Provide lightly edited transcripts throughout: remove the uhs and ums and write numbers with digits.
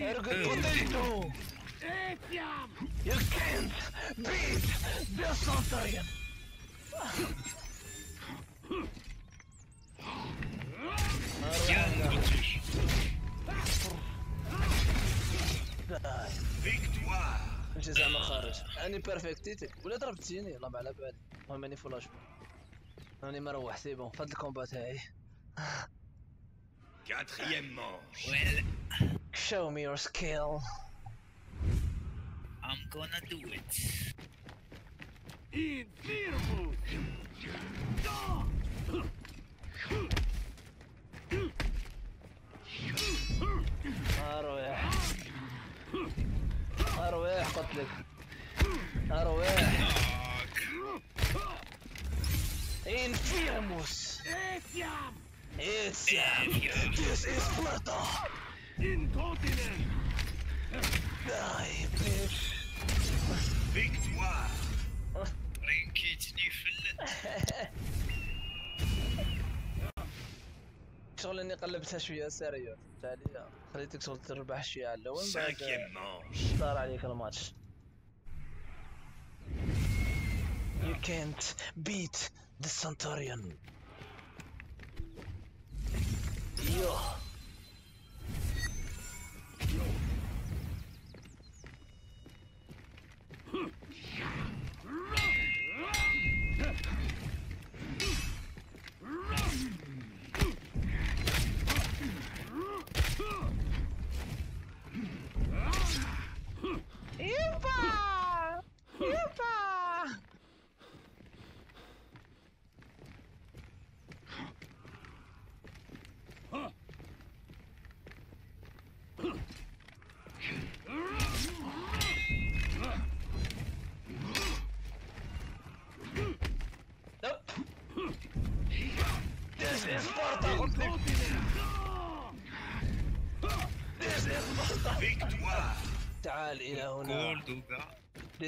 potato! You can't beat the Sultan! Young British! Victoire! مشي زعما خارج، أنا بيرفكتيتك ولا ضربتيني الله ما على بالي، المهم أني فلاش بول، راني مروح سي بون فهاد الكومبا تاعي. Quatrième manche. Well, show me your skill. I'm gonna do it. Infirmo. أروح. أروح قتلك. أروح. Infirmus. It's this is Flirta! Incontinent! Die, bitch! Victoire! رينكيتني فلت! شغل اني قلبتها شوية سيريو، فهمت عليا؟ خليتك شغل تربح شوية على الأول، بعد دار عليك الماتش. You can't beat the Centurion. Yo. Yupa! Yupa!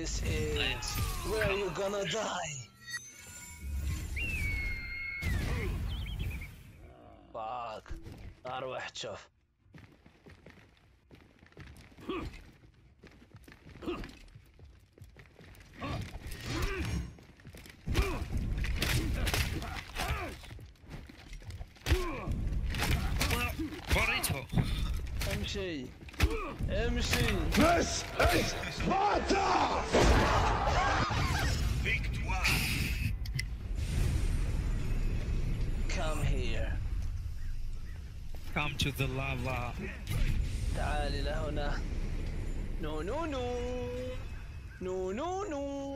This is where you're gonna die. Fuck. أروح تشوف. فريتو. امشي. امشي. This is Sparta! Victoire! Come here. Come to the lava. تعال إلى هنا. No, no, no. No, no, no.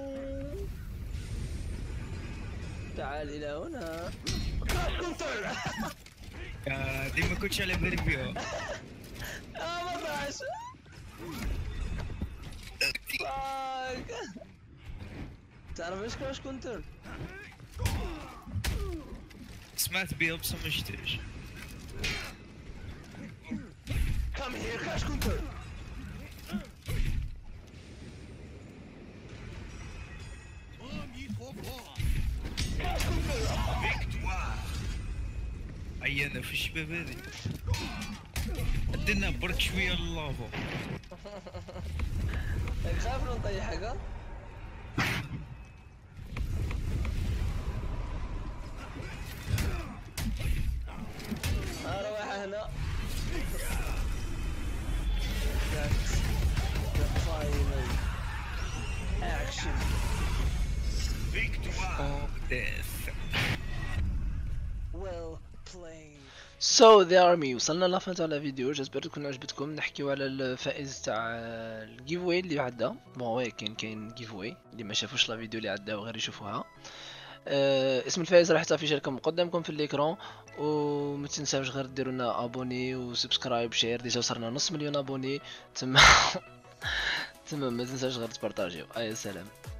تعال إلى هنا. دي ما كنتش على بالي بيها. ما طلعش. تعرف ايش كاش كنتر؟ سمعت بيها بصح ما شفتهاش. Come here كاش كنتر. كاش كنتر. Victoire. أي أنا في الشباب هذي. ادينا برك شوية اللافا. خاف نطيح حاجة؟ أروح هنا. That's the final action. Victoire. Death. Well played. So they are me. وصلنا لفنا تاع الفيديو، جزبر تكون عجبتكم. نحكيو على الفائز تاع الجيفوي اللي عدا. بون وي كاين جيفوي اللي ما شافوش لا فيديو اللي عدا وغير يشوفوها. اسم الفائز راح يحتفل لكم قدامكم في الاكران. وما تنساوش غير ديروا لنا ابوني وسبسكرايب شير، ديجا وصلنا نص مليون ابوني تما. تمام ما تنساوش غير تبارطاجيو. اي سلام.